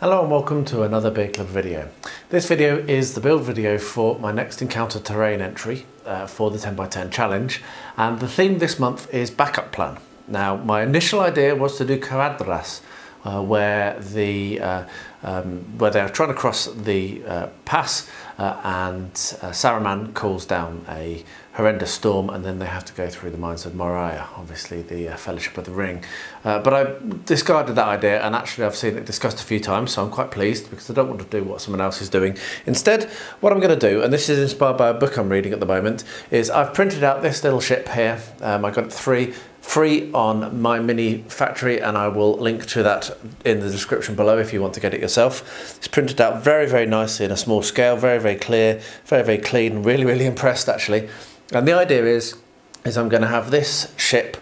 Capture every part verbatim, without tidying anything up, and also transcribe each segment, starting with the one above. Hello and welcome to another Beard Clipper video. This video is the build video for my next Encounter Terrain entry uh, for the ten by ten Challenge, and the theme this month is Backup Plan. Now, my initial idea was to do quadras, uh, where the uh, um, where they're trying to cross the uh, pass, uh, and uh, Saruman calls down a horrendous storm, and then they have to go through the mines of Moria, obviously the uh, Fellowship of the Ring. Uh, but I discarded that idea, and actually I've seen it discussed a few times, so I'm quite pleased because I don't want to do what someone else is doing. Instead, what I'm going to do, and this is inspired by a book I'm reading at the moment, is I've printed out this little ship here. Um, I got three free on my mini factory, and I will link to that in the description below if you want to get it yourself. It's printed out very, very nicely in a small scale, very, very clear, very, very clean. Really, really impressed actually. And the idea is, is I'm going to have this ship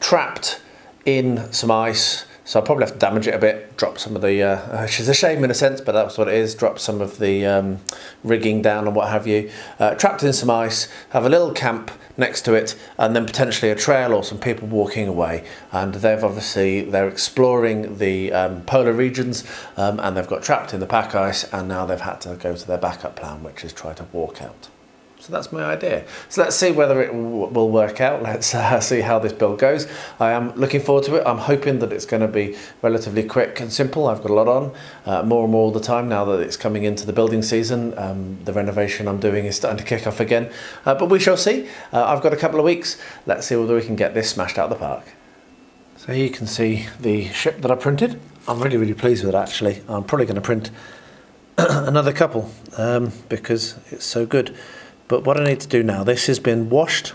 trapped in some ice. So I'll probably have to damage it a bit, drop some of the, uh, which is a shame in a sense, but that's what it is, drop some of the um, rigging down and what have you. Uh, trapped in some ice, have a little camp next to it, and then potentially a trail or some people walking away. And they've obviously, they're exploring the um, polar regions, um, and they've got trapped in the pack ice, and now they've had to go to their backup plan, which is try to walk out. So that's my idea. So let's see whether it w will work out. Let's uh, see how this build goes. I am looking forward to it. I'm hoping that it's going to be relatively quick and simple. I've got a lot on, uh, more and more all the time now that it's coming into the building season. Um, the renovation I'm doing is starting to kick off again, uh, but we shall see. Uh, I've got a couple of weeks. Let's see whether we can get this smashed out of the park. So you can see the ship that I printed. I'm really, really pleased with it actually. I'm probably going to print another couple um, because it's so good. But what I need to do now, this has been washed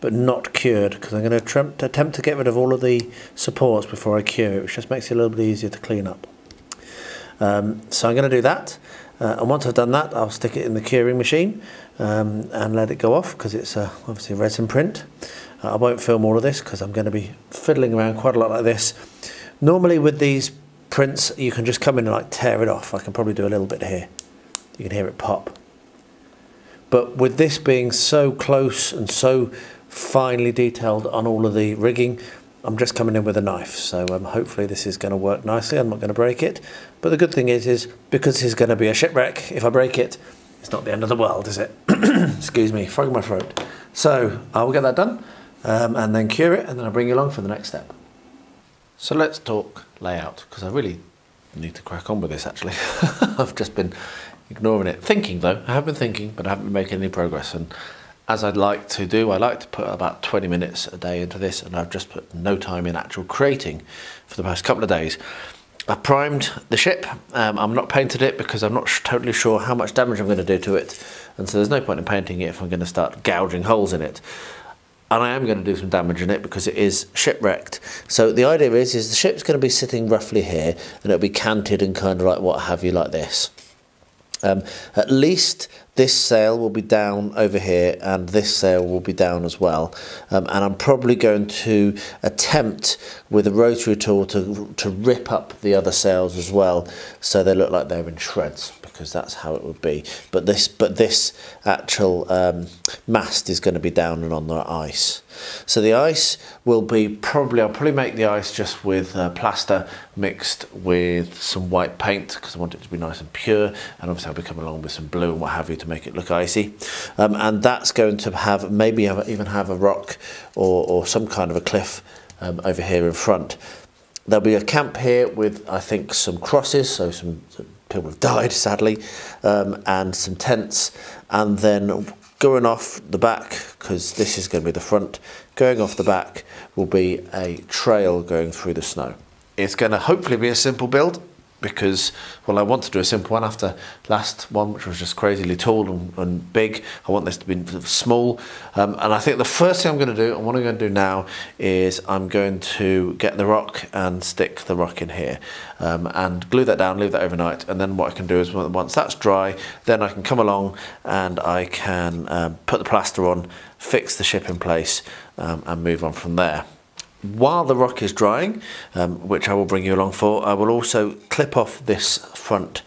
but not cured, because I'm going to attempt, attempt to get rid of all of the supports before I cure it, which just makes it a little bit easier to clean up. Um, so I'm going to do that, uh, and once I've done that I'll stick it in the curing machine um, and let it go off, because it's uh, obviously a resin print. Uh, I won't film all of this because I'm going to be fiddling around quite a lot like this. Normally with these prints you can just come in and like tear it off. I can probably do a little bit here, you can hear it pop. But with this being so close and so finely detailed on all of the rigging, I'm just coming in with a knife. So um, hopefully this is going to work nicely. I'm not going to break it. But the good thing is, is because this is going to be a shipwreck, if I break it, it's not the end of the world, is it? Excuse me, frog in my throat. So I will get that done um, and then cure it, and then I'll bring you along for the next step. So let's talk layout, because I really need to crack on with this actually. I've just been ignoring it. Thinking though, I have been thinking, but I haven't been making any progress. And as I'd like to do, I like to put about twenty minutes a day into this, and I've just put no time in actual creating for the past couple of days. I've primed the ship. Um, I'm not painted it because I'm not sh totally sure how much damage I'm going to do to it. And so there's no point in painting it if I'm going to start gouging holes in it. And I am going to do some damage in it because it is shipwrecked. So the idea is, is the ship's going to be sitting roughly here, and it'll be canted and kind of like what have you like this. Um, at least this sail will be down over here, and this sail will be down as well. Um, and I'm probably going to attempt with a rotary tool to, to rip up the other sails as well, so they look like they're in shreds, because that's how it would be. But this, but this actual um, mast is going to be down and on the ice. So the ice will be probably, I'll probably make the ice just with uh, plaster mixed with some white paint, because I want it to be nice and pure, and obviously I'll be coming along with some blue and what have you to make it look icy. Um, and that's going to have, maybe have, even have a rock or, or some kind of a cliff um, over here in front. There'll be a camp here with, I think, some crosses, so some, some people have died sadly, um, and some tents, and then going off the back, because this is going to be the front, going off the back will be a trail going through the snow. It's going to hopefully be a simple build, because, well, I want to do a simple one after last one, which was just crazily tall and, and big. I want this to be small. Um, and I think the first thing I'm going to do, and what I'm going to do now, is I'm going to get the rock and stick the rock in here, um, and glue that down, leave that overnight. And then what I can do is once that's dry, then I can come along and I can um, put the plaster on, fix the ship in place, um, and move on from there. While the rock is drying, um, which I will bring you along for, I will also clip off this front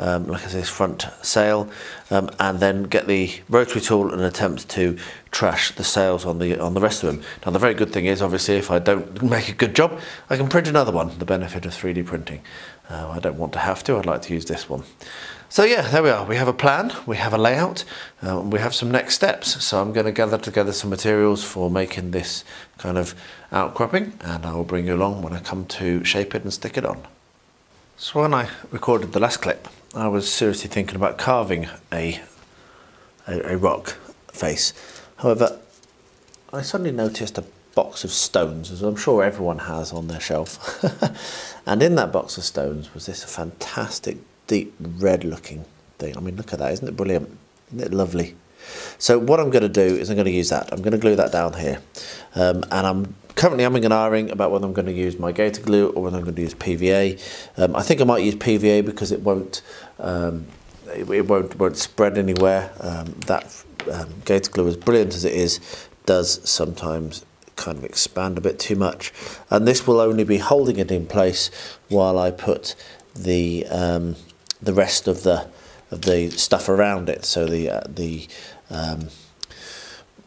um, like I say, this front sail, um, and then get the rotary tool and attempt to trash the sails on the on the rest of them. Now the very good thing is, obviously, if I don't make a good job, I can print another one. The benefit of three D printing. Uh, I don't want to have to. I'd like to use this one. So yeah, there we are. We have a plan, we have a layout, uh, we have some next steps. So I'm going to gather together some materials for making this kind of outcropping, and I will bring you along when I come to shape it and stick it on. So when I recorded the last clip, I was seriously thinking about carving a, a, a rock face. However, I suddenly noticed a box of stones, as I'm sure everyone has on their shelf. And in that box of stones was this fantastic deep red looking thing. I mean, look at that, isn't it brilliant? Isn't it lovely? So what I'm going to do is I'm going to use that. I'm going to glue that down here. Um, and I'm currently umming and ahhing about whether I'm going to use my gator glue or whether I'm going to use P V A. Um, I think I might use P V A because it won't, um, it, it won't, won't spread anywhere. Um, that um, gator glue, as brilliant as it is, does sometimes kind of expand a bit too much. And this will only be holding it in place while I put the... Um, the rest of the of the stuff around it, so the uh, the um,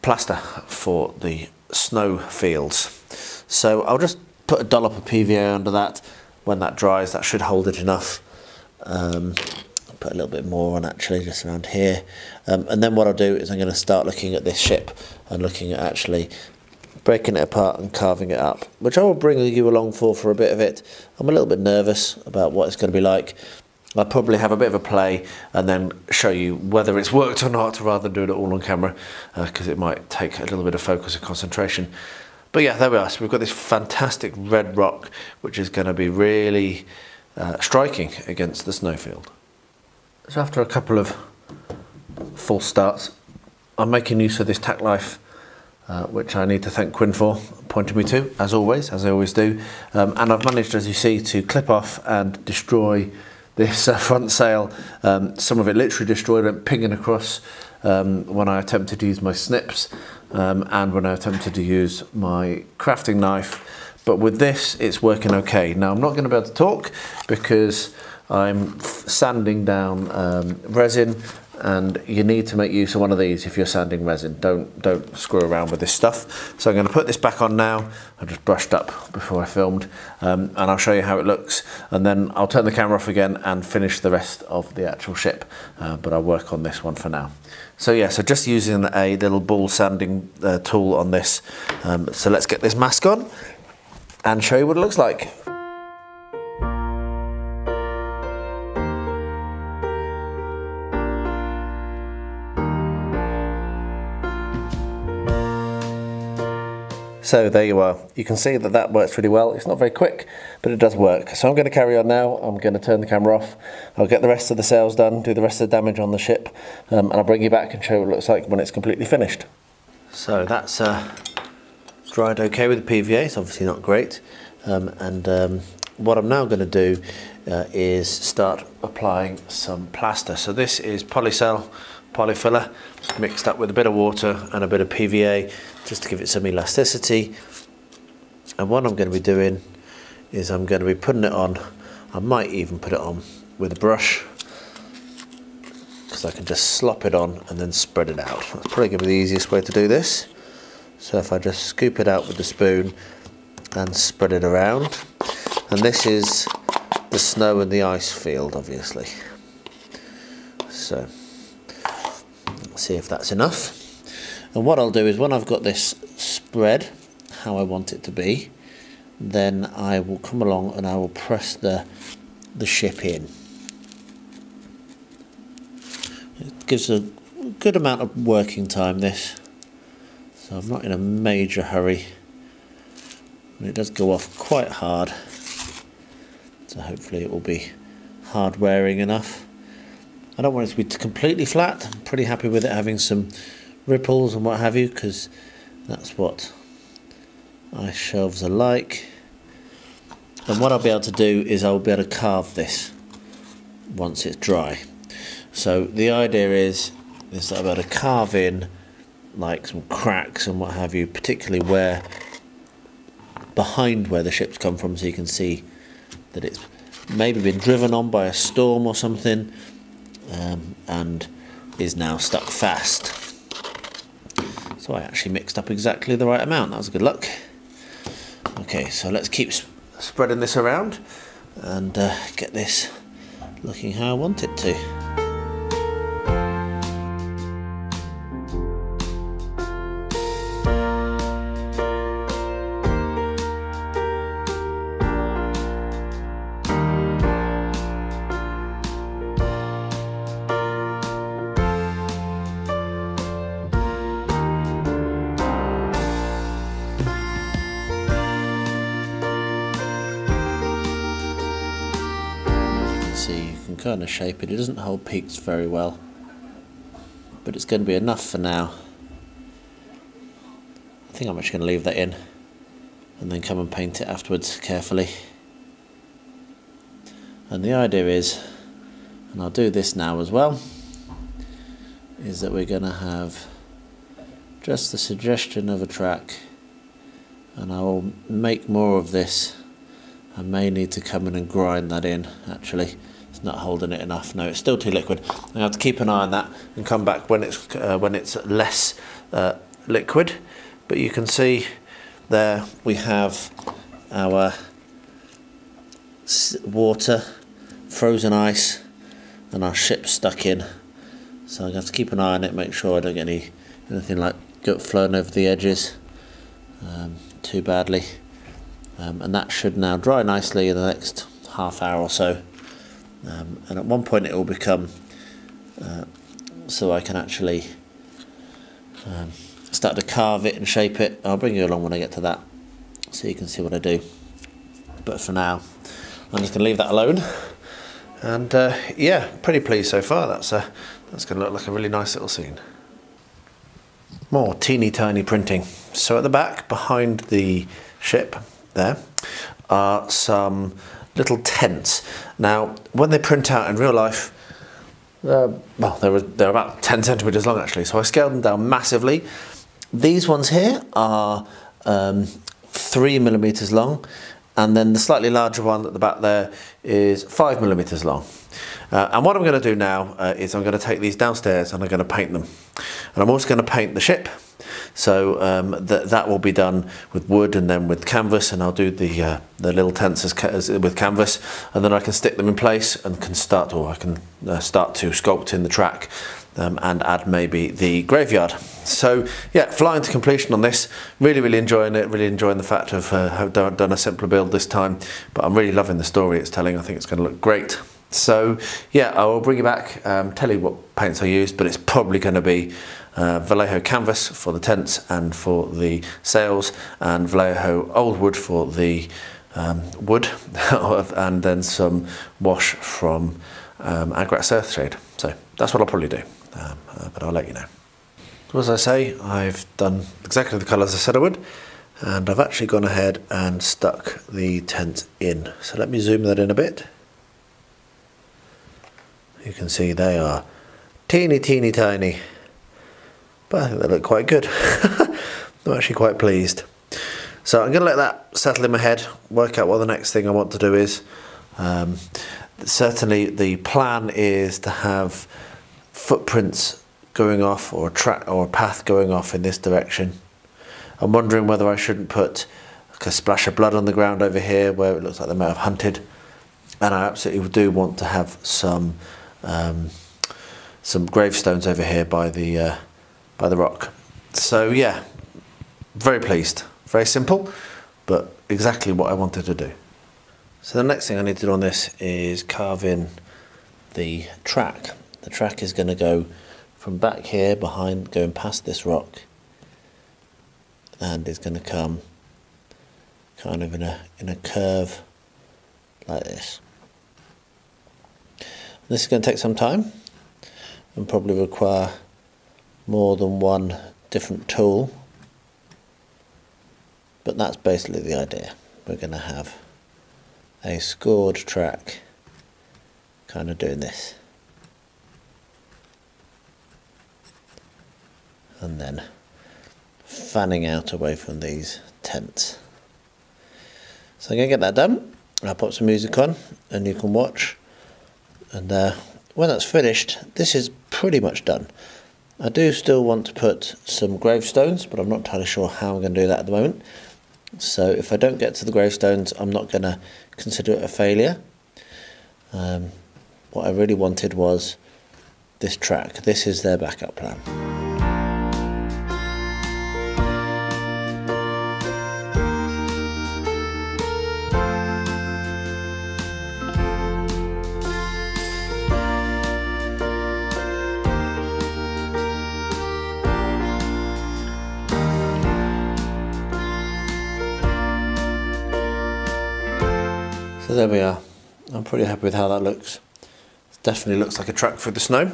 plaster for the snow fields. So I'll just put a dollop of P V A under that. When that dries, that should hold it enough. Um, I'll put a little bit more on actually, just around here, um, and then what I'll do is I'm going to start looking at this ship and looking at actually breaking it apart and carving it up, which I will bring you along for for a bit of it. I'm a little bit nervous about what it's going to be like. I'll probably have a bit of a play and then show you whether it's worked or not, rather than doing it all on camera, because uh, it might take a little bit of focus and concentration. But yeah, there we are. So we've got this fantastic red rock, which is going to be really uh, striking against the snowfield. So after a couple of false starts, I'm making use of this Tack Life, uh, which I need to thank Quinn for pointing me to, as always, as I always do. Um, and I've managed, as you see, to clip off and destroy this uh, front sail. Um, some of it literally destroyed, went pinging across um, when I attempted to use my snips um, and when I attempted to use my crafting knife. But with this, it's working okay. Now I'm not going to be able to talk because I'm sanding down um, resin, and you need to make use of one of these if you're sanding resin. Don't, don't screw around with this stuff. So I'm going to put this back on now. I just brushed up before I filmed, um, and I'll show you how it looks. And then I'll turn the camera off again and finish the rest of the actual ship, uh, but I'll work on this one for now. So yeah, so just using a little ball sanding uh, tool on this. Um, so let's get this mask on and show you what it looks like. So there you are. You can see that that works really well. It's not very quick, but it does work. So I'm going to carry on now. I'm going to turn the camera off. I'll get the rest of the sails done, do the rest of the damage on the ship, um, and I'll bring you back and show what it looks like when it's completely finished. So that's uh, dried okay with the P V A. It's obviously not great. Um, and um, what I'm now going to do uh, is start applying some plaster. So this is Polycell Polyfiller mixed up with a bit of water and a bit of P V A, just to give it some elasticity. And what I'm going to be doing is I'm going to be putting it on. I might even put it on with a brush, because I can just slop it on and then spread it out. That's probably going to be the easiest way to do this. So if I just scoop it out with the spoon and spread it around. And this is the snow and the ice field, obviously. So see if that's enough. And what I'll do is, when I've got this spread how I want it to be, then I will come along and I will press the the ship in. It gives a good amount of working time, this, so I'm not in a major hurry. And it does go off quite hard, so hopefully it will be hard wearing enough. I don't want it to be completely flat. I'm pretty happy with it having some ripples and what have you, because that's what ice shelves are like. And what I'll be able to do is I'll be able to carve this once it's dry. So the idea is, is that I'll be able to carve in like some cracks and what have you, particularly where behind where the ship's come from, so you can see that it's maybe been driven on by a storm or something, um, and is now stuck fast. So I actually mixed up exactly the right amount. That was good luck. Okay, so let's keep sp spreading this around and uh, get this looking how I want it to. Kind of shape it. It doesn't hold peaks very well, but it's going to be enough for now. I think I'm actually going to leave that in and then come and paint it afterwards carefully. And the idea is, and I'll do this now as well, is that we're going to have just the suggestion of a track, and I will make more of this. I may need to come in and grind that in actually. It's not holding it enough. No, it's still too liquid. I have to keep an eye on that and come back when it's uh, when it's less uh, liquid. But you can see there we have our water, frozen ice, and our ship stuck in. So I have to keep an eye on it, make sure I don't get any anything like gut flowing over the edges um, too badly. Um, and that should now dry nicely in the next half hour or so. Um, and at one point it will become uh, so I can actually um, start to carve it and shape it. I'll bring you along when I get to that so you can see what I do, but for now I'm just going to leave that alone. And uh, yeah, pretty pleased so far. That's uh, that's going to look like a really nice little scene. More teeny tiny printing. So at the back behind the ship there are some little tents. Now, when they print out in real life, uh, well, they're, they're about ten centimetres long actually, so I scaled them down massively. These ones here are um, three millimetres long, and then the slightly larger one at the back there is five millimetres long. Uh, and what I'm going to do now uh, is I'm going to take these downstairs and I'm going to paint them. And I'm also going to paint the ship. So um, th that will be done with wood and then with canvas, and I'll do the uh, the little tents as ca as, with canvas, and then I can stick them in place and can start, or I can uh, start to sculpt in the track um, and add maybe the graveyard. So yeah, flying to completion on this. Really, really enjoying it. Really enjoying the fact of uh, I've done a simpler build this time, but I'm really loving the story it's telling. I think it's going to look great. So yeah, I will bring you back, um, tell you what paints I used, but it's probably going to be uh, Vallejo canvas for the tents and for the sails, and Vallejo old wood for the um, wood, and then some wash from um, Agrax Earthshade. So that's what I'll probably do, um, uh, but I'll let you know. So as I say, I've done exactly the colours I said I would, and I've actually gone ahead and stuck the tent in. So let me zoom that in a bit. You can see they are teeny, teeny, tiny, but I think they look quite good. I'm actually quite pleased. So I'm gonna let that settle in my head, work out what the next thing I want to do is. Um, certainly the plan is to have footprints going off, or a track or a path going off in this direction. I'm wondering whether I shouldn't put like a splash of blood on the ground over here where it looks like they may have hunted. And I absolutely do want to have some Um, some gravestones over here by the uh, by the rock. So yeah, very pleased. Very simple, but exactly what I wanted to do. So the next thing I need to do on this is carve in the track. The track is going to go from back here behind, going past this rock, and it's going to come kind of in a in a curve like this. This is going to take some time and probably require more than one different tool, but that's basically the idea. We're going to have a scored track kind of doing this, and then fanning out away from these tents. So I'm going to get that done, I'll put some music on and you can watch. And uh, when that's finished, this is pretty much done. I do still want to put some gravestones, but I'm not entirely sure how I'm going to do that at the moment. So if I don't get to the gravestones, I'm not going to consider it a failure. Um, what I really wanted was this track. This is their backup plan. So there we are. I'm pretty happy with how that looks. Definitely looks like a track through the snow. I'm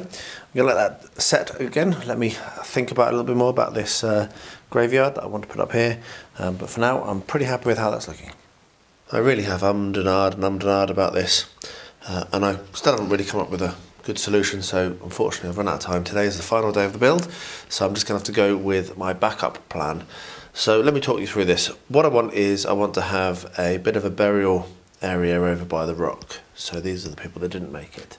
going to let that set again. Let me think about a little bit more about this uh, graveyard that I want to put up here. Um, but for now, I'm pretty happy with how that's looking. I really have ummed and ahed and ummed and ahed about this. Uh, and I still haven't really come up with a good solution. So unfortunately, I've run out of time. Today is the final day of the build. So I'm just going to have to go with my backup plan. So let me talk you through this. What I want is I want to have a bit of a burial area over by the rock. So these are the people that didn't make it.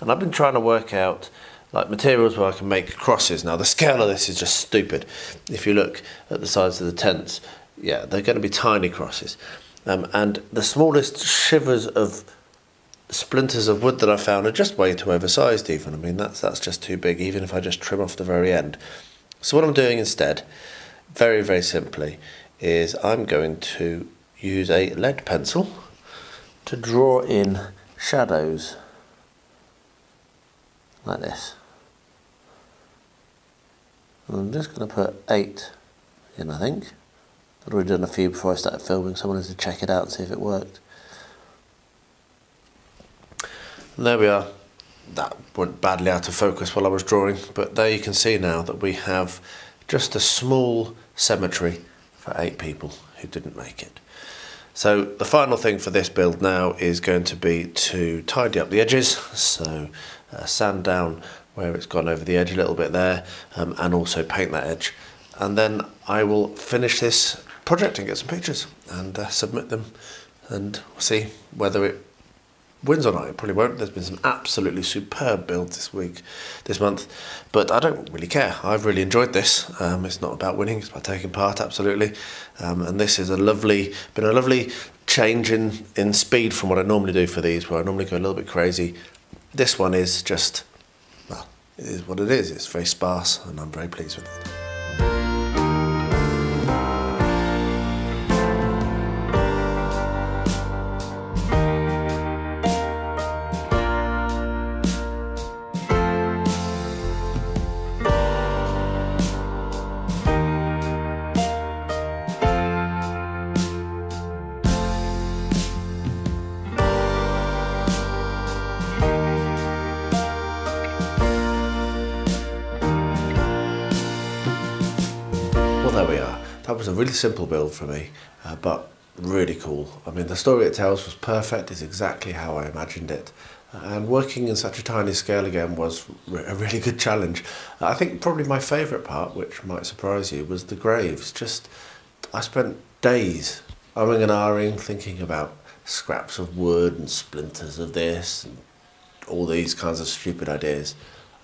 And I've been trying to work out like materials where I can make crosses. Now the scale of this is just stupid. If you look at the size of the tents, yeah, they're going to be tiny crosses. Um, and the smallest shivers of splinters of wood that I found are just way too oversized even. I mean, that's, that's just too big, even if I just trim off the very end. So what I'm doing instead, very, very simply, is I'm going to use a lead pencil to draw in shadows like this. And I'm just going to put eight in, I think. I'd already done a few before I started filming, so I wanted to check it out and see if it worked. And there we are. That went badly out of focus while I was drawing, but there you can see now that we have just a small cemetery for eight people who didn't make it. So the final thing for this build now is going to be to tidy up the edges, so uh, sand down where it's gone over the edge a little bit there, um, and also paint that edge. And then I will finish this project and get some pictures and uh, submit them, and we'll see whether it wins or not. It probably won't. There's been some absolutely superb builds this week, this month, but I don't really care. I've really enjoyed this. Um, it's not about winning, it's about taking part, absolutely. Um, and this is a lovely, been a lovely change in, in speed from what I normally do for these, where I normally go a little bit crazy. This one is just, well, it is what it is. It's very sparse and I'm very pleased with it. There we are. That was a really simple build for me, uh, but really cool. I mean, the story it tells was perfect. It's exactly how I imagined it. And working in such a tiny scale again was a really good challenge. I think probably my favourite part, which might surprise you, was the graves. Just, I spent days umming and ahhing, thinking about scraps of wood and splinters of this and all these kinds of stupid ideas.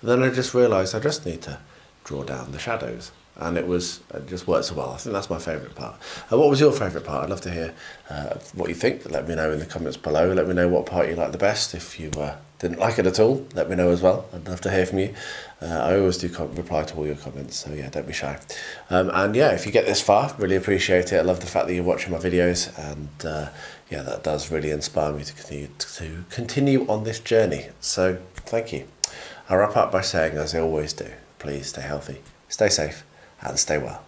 And then I just realised I just need to draw down the shadows. And it was it just worked so well. I think that's my favourite part. Uh, what was your favourite part? I'd love to hear uh, what you think. Let me know in the comments below. Let me know what part you liked the best. If you uh, didn't like it at all, let me know as well. I'd love to hear from you. Uh, I always do reply to all your comments, so yeah, don't be shy. Um, and yeah, if you get this far, really appreciate it. I love the fact that you're watching my videos, and uh, yeah, that does really inspire me to continue, to continue on this journey. So thank you. I'll wrap up by saying, as I always do, please stay healthy, stay safe, and stay well.